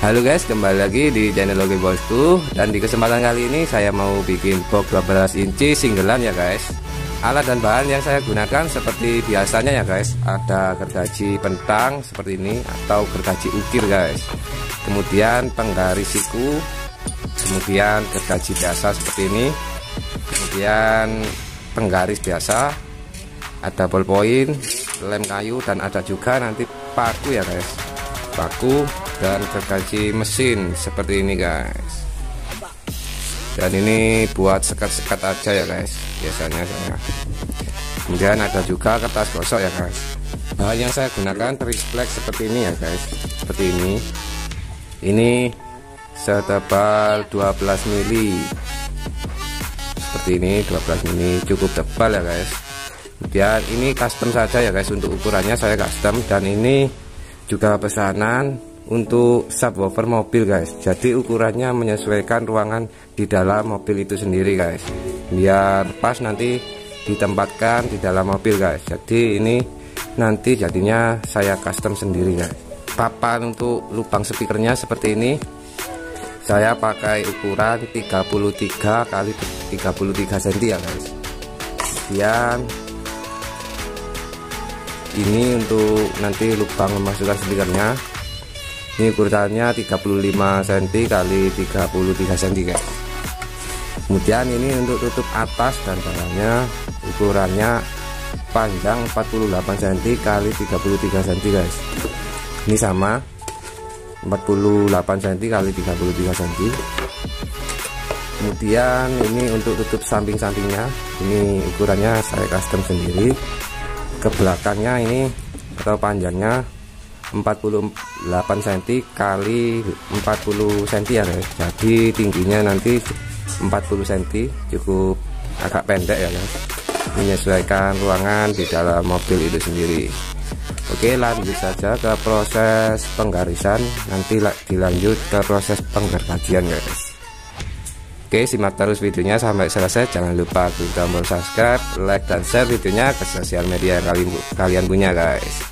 Halo guys, kembali lagi di channel Oke Bosku. Dan di kesempatan kali ini saya mau bikin box 12 inci singgelan ya guys. Alat dan bahan yang saya gunakan seperti biasanya ya guys, ada gergaji pentang seperti ini atau gergaji ukir guys, kemudian penggaris siku, kemudian gergaji biasa seperti ini, kemudian penggaris biasa, ada ballpoint, lem kayu, dan ada juga nanti paku ya guys, paku dan gergaji mesin seperti ini guys. Dan ini buat sekat-sekat aja ya guys biasanya saya. Kemudian ada juga kertas gosok ya guys. Bahan yang saya gunakan triplek seperti ini ya guys, seperti ini. Ini setebal 12 mili seperti ini, 12 mili cukup tebal ya guys. Kemudian ini custom saja ya guys, untuk ukurannya saya custom. Dan ini juga pesanan untuk subwoofer mobil guys, jadi ukurannya menyesuaikan ruangan di dalam mobil itu sendiri guys, biar pas nanti ditempatkan di dalam mobil guys. Jadi ini nanti jadinya saya custom sendiri guys. Papan untuk lubang speakernya seperti ini, saya pakai ukuran 33 x 33 cm ya guys. Kemudian ini untuk nanti lubang memasukkan speakernya, ini ukurannya 35 cm x 33 cm guys. Kemudian ini untuk tutup atas dan bawahnya, ukurannya panjang 48 cm x 33 cm guys. Ini sama 48 cm x 33 cm. Kemudian ini untuk tutup samping-sampingnya, ini ukurannya saya custom sendiri. Ke belakangnya ini atau panjangnya 48 cm x 40 cm ya guys. Jadi tingginya nanti 40 cm, cukup agak pendek ya guys, menyesuaikan ruangan di dalam mobil itu sendiri. Oke, lanjut saja ke proses penggarisan, nanti dilanjut ke proses penggergajian guys. Oke, simak terus videonya sampai selesai. Jangan lupa klik tombol subscribe, like, dan share videonya ke sosial media yang kalian punya guys.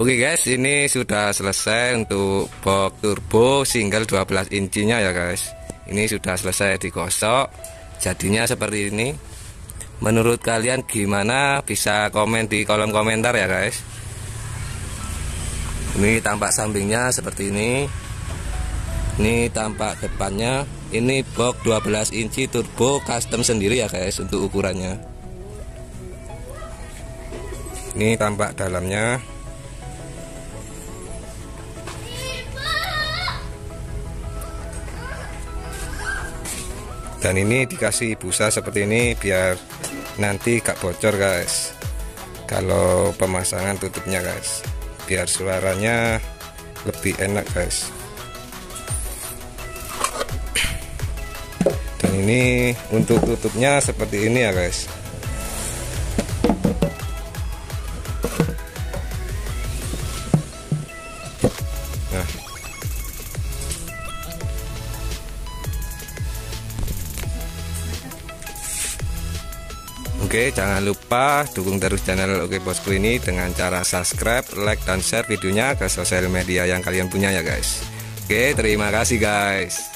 Oke guys, ini sudah selesai untuk box turbo single 12 incinya ya guys. Ini sudah selesai digosok, jadinya seperti ini. Menurut kalian gimana? Bisa komen di kolom komentar ya guys. Ini tampak sampingnya seperti ini. Ini tampak depannya. Ini box 12 inci turbo custom sendiri ya guys untuk ukurannya. Ini tampak dalamnya. Dan ini dikasih busa seperti ini biar nanti gak bocor guys kalau pemasangan tutupnya guys, biar suaranya lebih enak guys. Dan ini untuk tutupnya seperti ini ya guys. Nah, oke, jangan lupa dukung terus channel Oke Bosku ini dengan cara subscribe, like, dan share videonya ke sosial media yang kalian punya ya guys. Oke, terima kasih guys.